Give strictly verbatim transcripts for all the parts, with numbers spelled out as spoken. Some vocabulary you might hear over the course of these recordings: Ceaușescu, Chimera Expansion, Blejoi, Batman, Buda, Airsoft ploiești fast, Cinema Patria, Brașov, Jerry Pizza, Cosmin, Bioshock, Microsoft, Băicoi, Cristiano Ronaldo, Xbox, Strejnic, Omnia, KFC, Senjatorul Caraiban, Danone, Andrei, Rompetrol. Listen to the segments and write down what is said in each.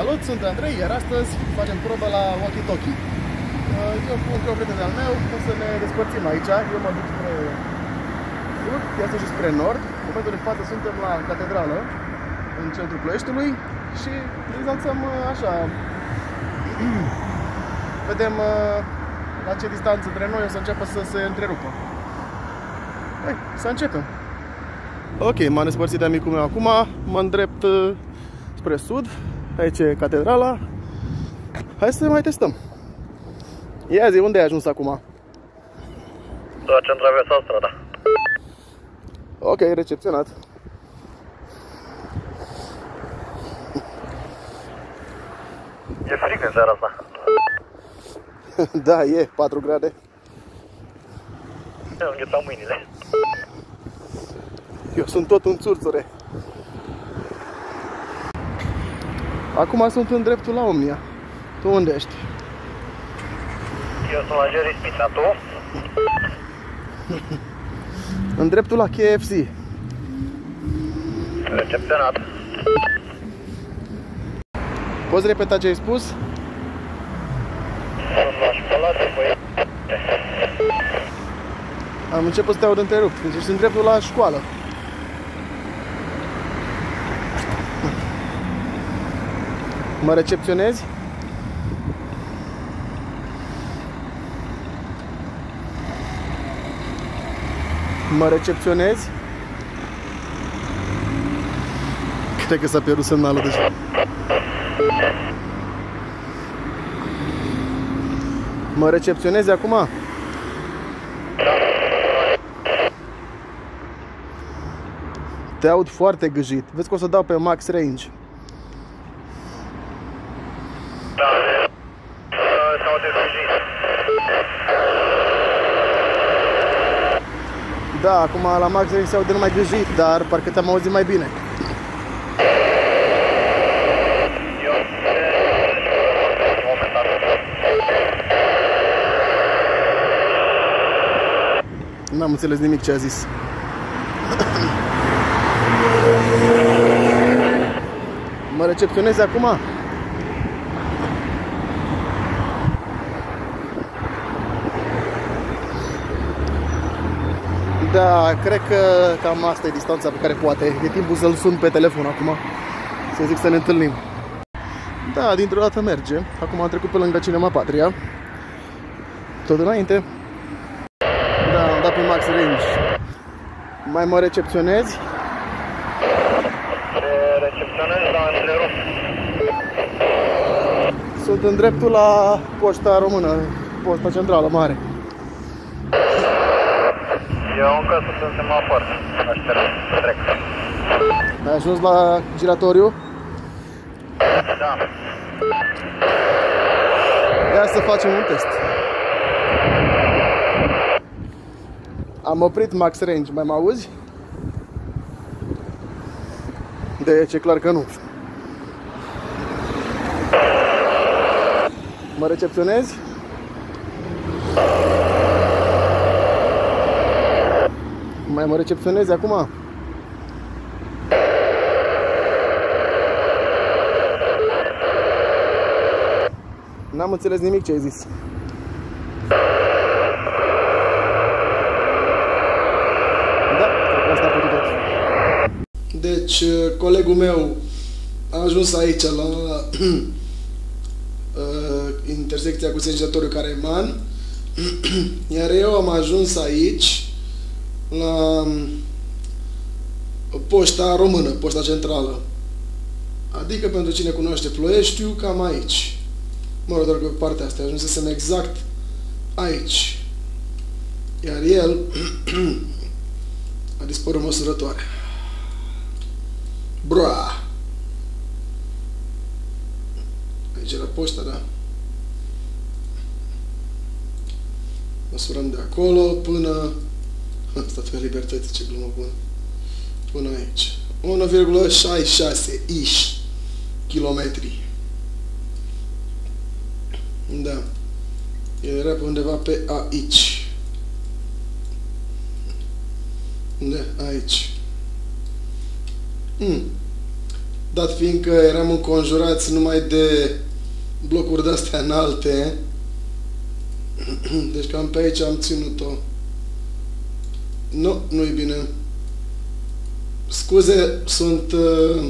Salut, sunt Andrei, iar astăzi facem probă la walkie-talkie. Eu cu un prieten de-al meu o să ne despărțim aici. Eu mă duc spre sud, iasă și spre nord. În momentul de față suntem la catedrală, în centrul Ploieștiului, și distanțăm așa. Vedem la ce distanță între noi o să înceapă să se întrerupă. Hai, să începem! Ok, m-am despărțit de amicul meu acum, mă îndrept spre sud. Aici e catedrala. Hai să mai testăm. Ia zi, unde ai ajuns acum? Doar ce-am traversat strada. Ok, recepționat. E fric în seara asta. Da, e patru grade. Eu înghețam mâinile. Eu sunt tot un țurțure. Acum sunt în dreptul la Omnia. Tu unde ești? Eu sunt la Jerry Pizza, tu? În dreptul la K F C. Recepționat. Poți repeta ce ai spus? Sunt la școală, băi. Am început să te aud întrerupt. Deci sunt în dreptul la școală. Mă recepționezi? Mă recepționezi? Cred că s-a pierdut semnalul deja. Mă recepționezi acum? Te aud foarte gâjit. Vezi că o să dau pe max range. Da, acum la max range se aude numai gâjit, dar parcă te-am auzit mai bine. N-am înțeles nimic ce a zis. Mă recepționezi acum? Da, cred că cam asta e distanța pe care poate. E timpul să-l sun pe telefon acum, să zic să ne întâlnim. Da, dintr-o dată merge. Acum am trecut pe lângă Cinema Patria. Tot înainte. Da, am dat pe max range. Mai mă recepționezi? Te recepționezi, dar întrerup. Sunt în dreptul la poșta română, poșta centrală mare. Eu încă sunt în semafor, aștept să trec. Ai ajuns la giratoriu? Da. Ia să facem un test. Am oprit max range, mai mă auzi? Deci e clar că nu. Mă recepționezi? Mai mă recepționezi acum? N-am înțeles nimic ce ai zis. Da, cred că asta a putut tot. Deci, colegul meu a ajuns aici la intersecția cu Senjatorul Caraiban, iar eu am ajuns aici la poșta română, poșta centrală. Adică, pentru cine cunoaște Ploieștiul, cam aici. Mă rog, doar că pe partea asta ajunsesem exact aici. Iar el a dispărut în măsurătoare. Broa! Aici era poșta, da? Măsurăm de acolo până Statuia Libertății, ce glumă bună. Până aici. unu virgulă șaizeci și șase kilometri. Da. El era pe undeva pe aici. Da, aici. Mm. dat fiindcă eram înconjurați numai de blocuri de-astea înalte. Deci cam pe aici am ținut-o. Nu, nu-i bine. Scuze, sunt uh,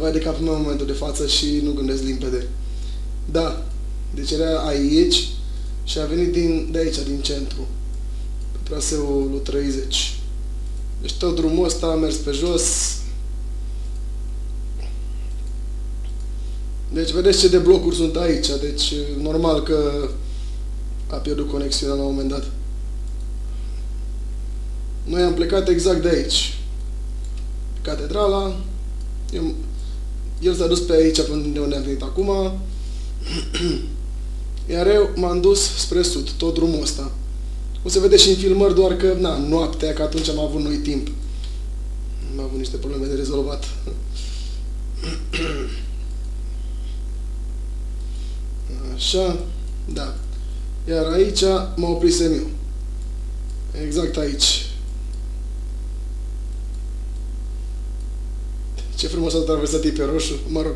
vai de capul meu în momentul de față și nu gândesc limpede. Da, deci era aici și a venit din, de aici, din centru, pe traseul lui treizeci. Deci tot drumul ăsta a mers pe jos. Deci vedeți ce de blocuri sunt aici, deci normal că a pierdut conexiunea la un moment dat. Noi am plecat exact de aici. Catedrala. Eu, el s-a dus pe aici până de unde am venit acum. Iar eu m-am dus spre sud, tot drumul ăsta. O să vedeți și în filmări, doar că, na, noaptea, că atunci am avut noi timp. Am avut niște probleme de rezolvat. Așa, da. Iar aici mă oprisem eu. Exact aici. Ce frumos a traversat ei pe roșu, mă rog.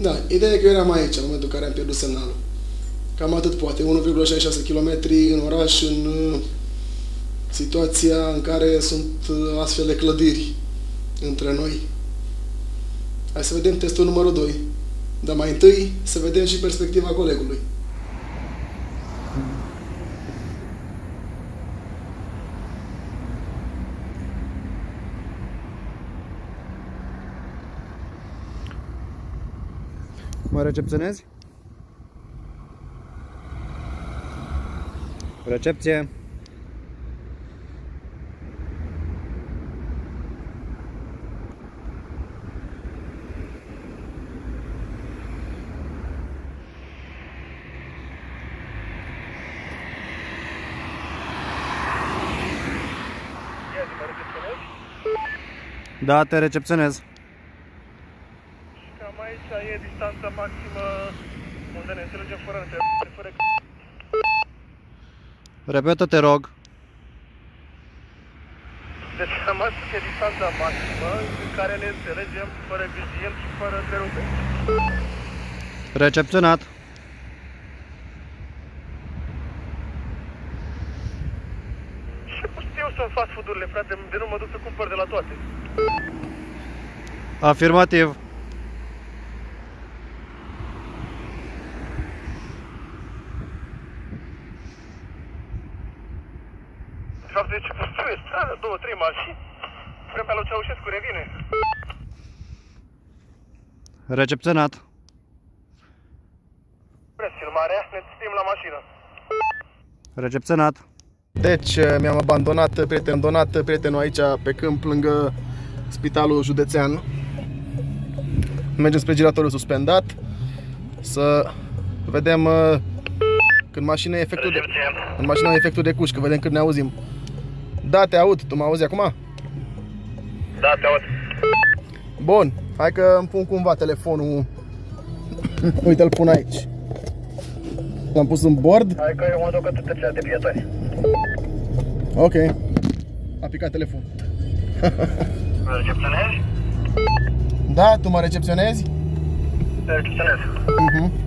Da, ideea e că eu eram aici, în momentul în care am pierdut semnalul. Cam atât poate, unu virgulă șaizeci și șase de kilometri în oraș, în uh, situația în care sunt uh, astfel de clădiri între noi. Hai să vedem testul numărul doi. Dar mai întâi să vedem și perspectiva colegului. Mă recepționezi? Recepție. Da, te recepționez. Cam aici e distanța maximă unde ne înțelegem fără întrebări, fără... Repetă, te rog. Deci cam asta e distanța maximă în care ne înțelegem fără gândiri și fără întreruperi. Recepționat. Ce pustiu sunt fast food-urile, frate, de nu mă duc să cumpăr de la toate. Afirmativ. De fapt, deci, pustiuie stradă, două, trei mașini. Vremea lui Ceaușescu revine. Recepționat. Vreți filmarea? Ne ținem la mașină. Recepționat. Deci, mi-am abandonat prieten, donat prietenul aici, pe câmp, lângă Spitalul Județean. Mergem spre giratoriu suspendat. Să vedem uh, când mașina e efectul de, când mașina e efectul de cușcă, vedem când ne auzim. Da, te aud. Tu mă auzi acum? Da, te aud. Bun, hai că îmi pun cumva telefonul. Uite, îl pun aici. L-am pus în bord. Hai că eu mă duc atât de prieteni. Ok. A picat telefonul. Mă recepționezi? Da, tu mă recepționezi? Te recepționez. Uh-huh.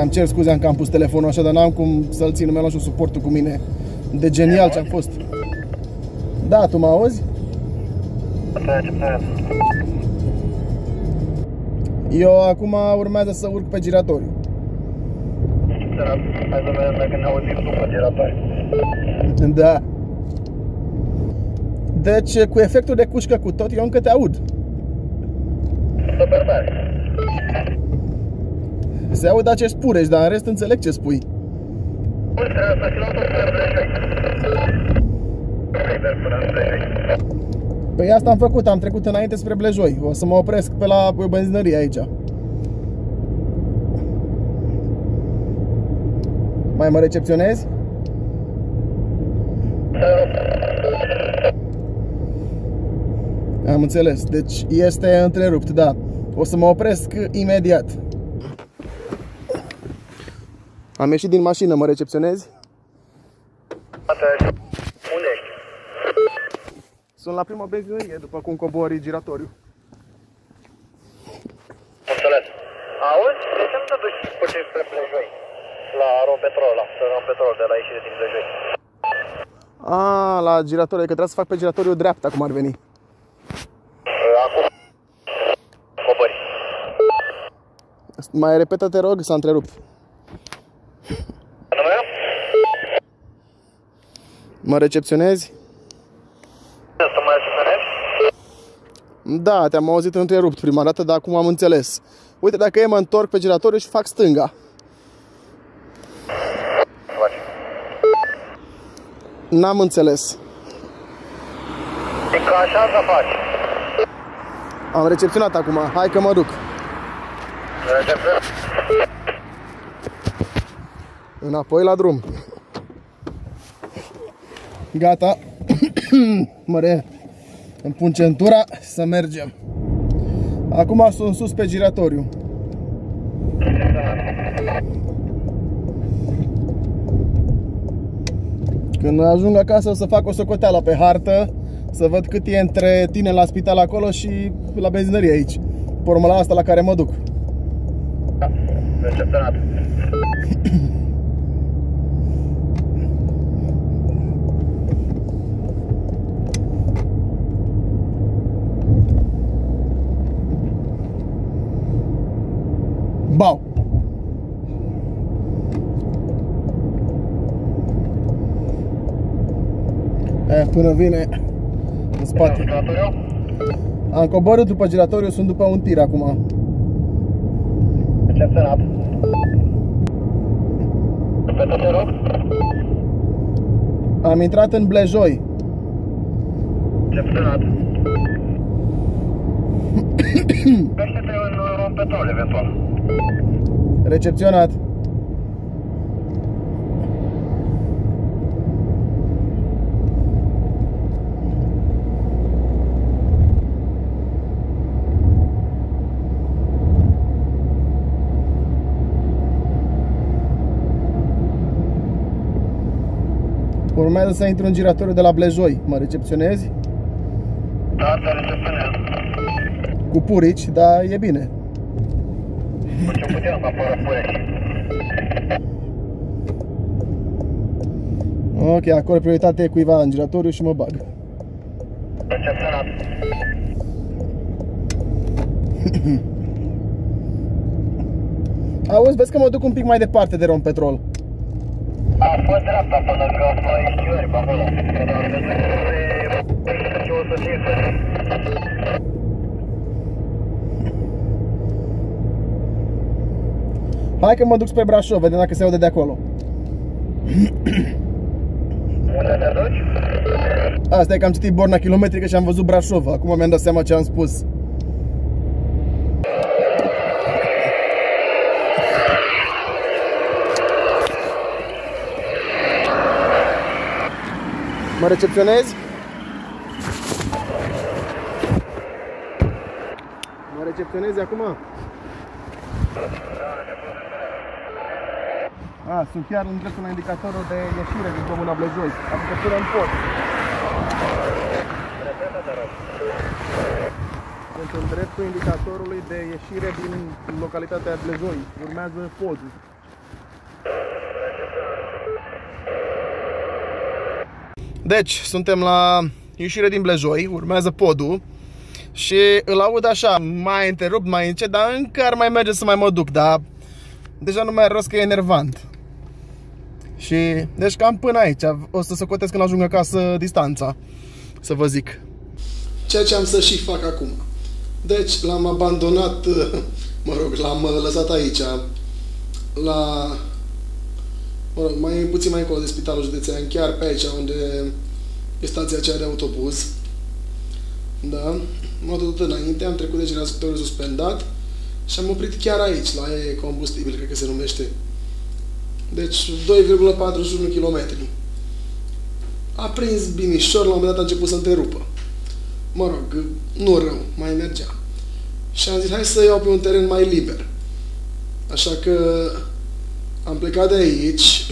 Am cer scuze, am că am pus telefonul așa, dar n-am cum să-l țin, mi-a luat și suportul cu mine. De genial ce am fost. Da, tu mă auzi? Te recepționez. Eu acum urmează să urc pe giratoriu. Hai să vedem dacă ne auzim după giratoriu. Da. Deci, cu efectul de cușcă cu tot, eu încă te aud. Super tare. Se aud acești purești, dar în rest înțeleg ce spui. Păi asta am făcut, am trecut înainte spre Blejoi. O să mă opresc pe la benzinărie aici. Mai mă recepționezi? Am înțeles, deci este întrerupt, da. O să mă opresc imediat. Am ieșit din mașină, mă recepționezi? Unde ești? Sunt la prima benzinărie, după cum cobori giratoriu. Înțeles. Auzi, de ce nu te duci cu cei spre Blejoi? La Rompetrol, la Rompetrol de la ieșire din Blejoi. A, la giratoriu, că trebuie să fac pe giratoriu dreapta, cum ar veni. Acum cobori. Mai repetă, te rog, s-a întrerupt. Mă recepționezi? Să mă recepționezi? Da, te-am auzit întrerupt prima dată, dar acum am înțeles. Uite, dacă e, mă întorc pe giratoriu și fac stânga. N-am înțeles. E ca așa să faci. Am recepționat acum, hai că mă duc. Recepționat. Înapoi la drum. Gata, mă re, îmi pun centura să mergem. Acum sunt sus pe giratoriu. Când ajung acasă o să fac o socoteală pe hartă, să văd cât e între tine la spital acolo și la benzinărie aici. Pe urmă la asta la care mă duc. Da, recepționat. Bau! E, până vine în spate. Am coborât după giratoriu, sunt după un tir acum. Recepționat. Am intrat în Blejoi. Recepționat. Pește-te în Rompetrol, eventual. Recepționat. Urmează să intru în giratoriu de la Blejoi. Mă recepționezi? Da, te recepționez. Cu purici, dar e bine. Ce puteam, ok, acolo prioritate e cuiva în giratoriu și mă bag. Recepționat. Auzi, vezi că mă duc un pic mai departe de Rompetrol. A fost dreapta până că mai știu ori pe acolo. Hai că mă duc spre Brașov, vedem dacă se aude de acolo. Unde te duci? Asta e că am citit borna kilometrică și am văzut Brașov. Acum mi-am dat seama ce am spus. Mă recepționezi? Mă recepționezi acum? Ah, sunt chiar în dreptul la indicatorul de ieșire din comuna Blejoi. Adică până în pod. Sunt în dreptul indicatorului de ieșire din localitatea Blejoi. Urmează podul. Deci, suntem la ieșire din Blejoi, urmează podul și îl aud așa, mai întrerupt, mai încet, dar încă ar mai merge să mai mă duc, dar deja nu mai are rost că e enervant. Și, deci cam până aici, o să socotesc când ajung acasă distanța, să vă zic. Ceea ce am să și fac acum. Deci, l-am abandonat, mă rog, l-am lăsat aici, la... Mă rog, mai puțin mai încolo de spitalul județean, chiar pe aici, unde e stația aceea de autobuz. Da? M-am tot înainte, am trecut de giratoriu suspendat și am oprit chiar aici, la E combustibil, cred că se numește. Deci, doi virgulă patruzeci și unu de kilometri. A prins binișor, la un moment dat a început să întrerupă. Mă rog, nu rău, mai mergea. Și am zis, hai să iau pe un teren mai liber. Așa că... Am plecat de aici,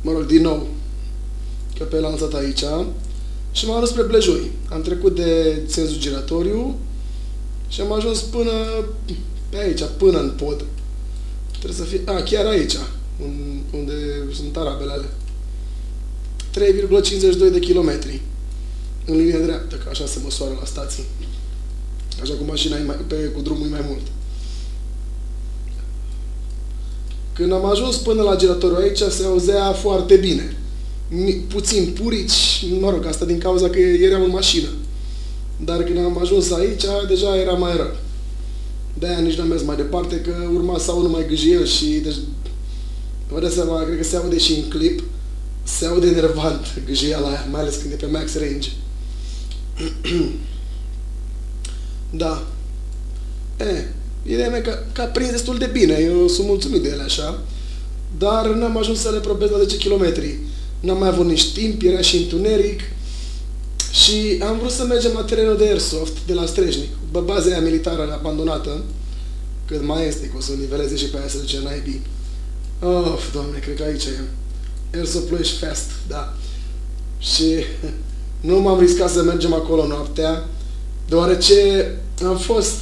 mă rog, din nou, că pe lansat aici, și m-am dus spre Blejoi. Am trecut de sensul giratoriu și am ajuns până pe aici, până în pod. Trebuie să fie... A, chiar aici, unde sunt arabele alea. trei virgulă cincizeci și doi de kilometri în linie dreaptă, că așa se măsoară la stații. Așa cu mașina e mai, pe, cu drumul e mai mult. Când am ajuns până la giratoriu aici, se auzea foarte bine. Puțin purici, mă rog, asta din cauza că eram în mașină. Dar când am ajuns aici, deja era mai rău. De-aia nici n-am mers mai departe, că urma să aud numai gâjiel și... Deci, vă dați seama, cred că se aude și în clip, se aude enervant gâjiela aia, mai ales când e pe max range. Da. E, ideea mea că, că a prins destul de bine, eu sunt mulțumit de ele așa, dar n-am ajuns să le probez la zece kilometri. N-am mai avut nici timp, era și întuneric și am vrut să mergem la terenul de airsoft de la Strejnic, bă, baza aia militară abandonată, cât mai este, că o să niveleze și pe aia să duce în I B. Of, Doamne, cred că aici e. Airsoft ploiești fast, da. Și nu m-am riscat să mergem acolo noaptea, deoarece am fost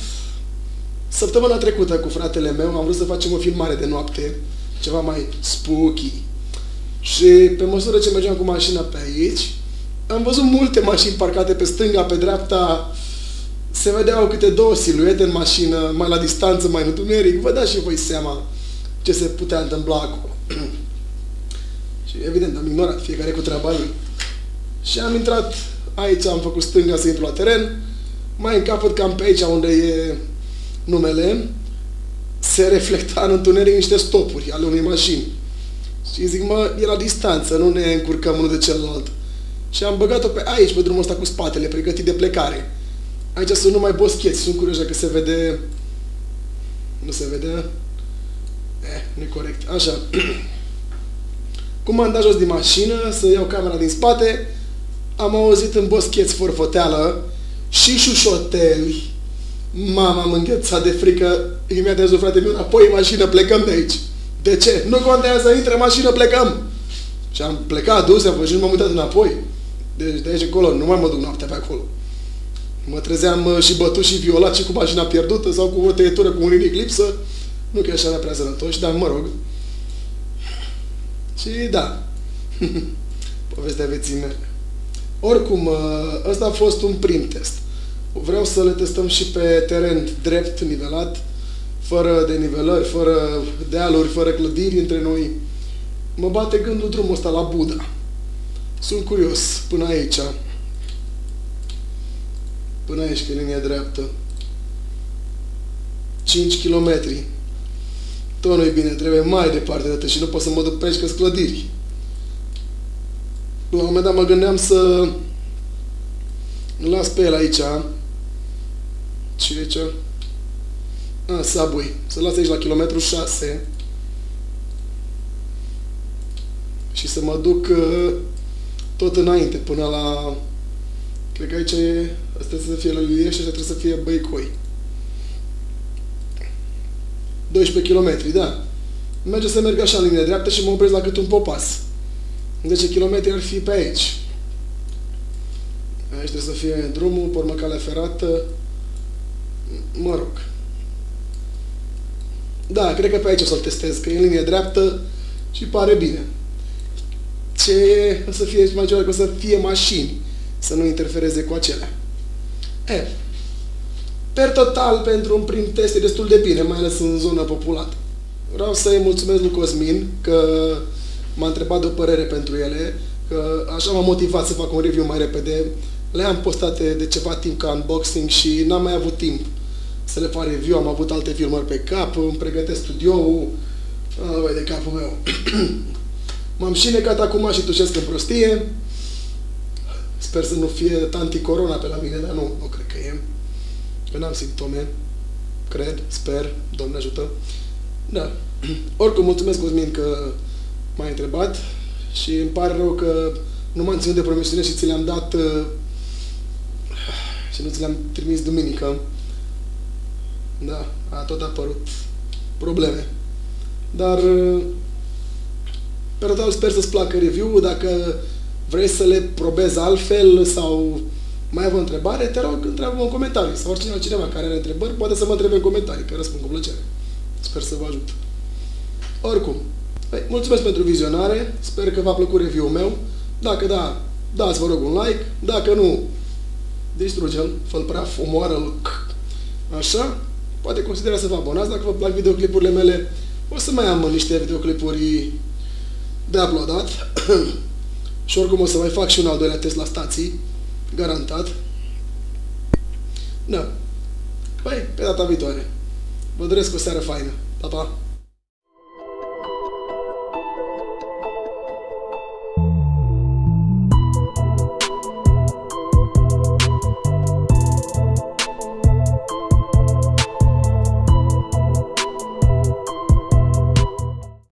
săptămâna trecută cu fratele meu, am vrut să facem o filmare de noapte, ceva mai spooky. Și pe măsură ce mergeam cu mașina pe aici, am văzut multe mașini parcate pe stânga, pe dreapta, se vedeau câte două siluete în mașină, mai la distanță, mai în întuneric, vă dați și voi seama ce se putea întâmpla acolo. Și evident, am ignorat, fiecare cu treaba lui. Și am intrat aici, am făcut stânga să intru la teren, mai în capăt, cam pe aici unde e numele, se reflecta în întuneric niște stopuri ale unei mașini. Și zic, mă, e la distanță, nu ne încurcăm unul de celălalt. Și am băgat-o pe aici, pe drumul ăsta cu spatele, pregătit de plecare. Aici sunt numai boscheți, sunt curios dacă se vede... Nu se vede? Eh, nu-i corect. Așa. Cum m-am dat jos din mașină, să iau camera din spate, am auzit în boscheți forfoteală și șușoteli. Mama, m-am înghețat de frică, imediat de zis, frate meu, înapoi în mașină, plecăm de aici. De ce? Nu contează, intră în mașină, plecăm! Și am plecat, dus, am făcut și nu m-am uitat înapoi. Deci de aici încolo, nu mai mă duc noaptea pe acolo. Mă trezeam și bătut și violat și cu mașina pierdută sau cu o tăietură, cu un linic lipsă. Nu că așa era prea sănătoși, dar mă rog. Și da. Povestea vieții mele. Oricum, ăsta a fost un prim test. Vreau să le testăm și pe teren drept, nivelat, fără denivelări, fără dealuri, fără clădiri între noi. Mă bate gândul drumul ăsta la Buda. Sunt curios până aici. Până aici, că e linia dreaptă. cinci kilometri. Tot nu-i bine, trebuie mai departe de atât și nu pot să mă duc pe aici, că-s clădiri. La un moment dat mă gândeam să îl las pe el aici. Și aici... A, subway. Să-l las aici la kilometru șase. Și să mă duc uh, tot înainte, până la... Cred că aici e... Asta trebuie să fie lui Ieși, trebuie să fie Băicoi. doisprezece kilometri, da. Merge să merg așa în linie dreaptă și mă opresc la cât un popas. zece kilometri ar fi pe aici. Aici trebuie să fie drumul, pe urmă calea ferată. Mă rog. Da, cred că pe aici o să-l testez, că e în linie dreaptă și pare bine. Ce o să fie mai ceva, că o să fie mașini, să nu interfereze cu acelea. E, per total, pentru un prim test e destul de bine, mai ales în zona populată. Vreau să-i mulțumesc lui Cosmin că m-a întrebat de o părere pentru ele, că așa m-a motivat să fac un review mai repede. Le-am postate de ceva timp ca unboxing și n-am mai avut timp să le fac review, am avut alte filmări pe cap, îmi pregătesc studioul, vai de capul meu. M-am și necat acum și tușesc în prostie. Sper să nu fie tanti-corona pe la mine, dar nu, nu cred că e. Eu n-am simptome. Cred, sper, Doamne ajută. Da. Oricum, mulțumesc, Cosmin, că m-ai întrebat și îmi pare rău că nu m-am ținut de promisiune și ți le-am dat și nu ți le-am trimis duminică. Da, a tot apărut probleme. Dar pe total sper să-ți placă review-ul. Dacă vrei să le probezi altfel sau mai ai o întrebare, te rog, întreabă-mă în comentarii. Sau oricine altcineva care are întrebări, poate să mă întrebe în comentarii, că răspund cu plăcere. Sper să vă ajut. Oricum, hai, mulțumesc pentru vizionare, sper că v-a plăcut review-ul meu. Dacă da, dați vă rog un like, dacă nu, distruge-l, fă-l praf, omoară-l, așa. Poate considerați să vă abonați dacă vă plac videoclipurile mele. O să mai am niște videoclipuri de uploadat și oricum o să mai fac și un al doilea test la stații, garantat. Da. Păi, pe data viitoare. Vă doresc o seară faină. Pa, pa!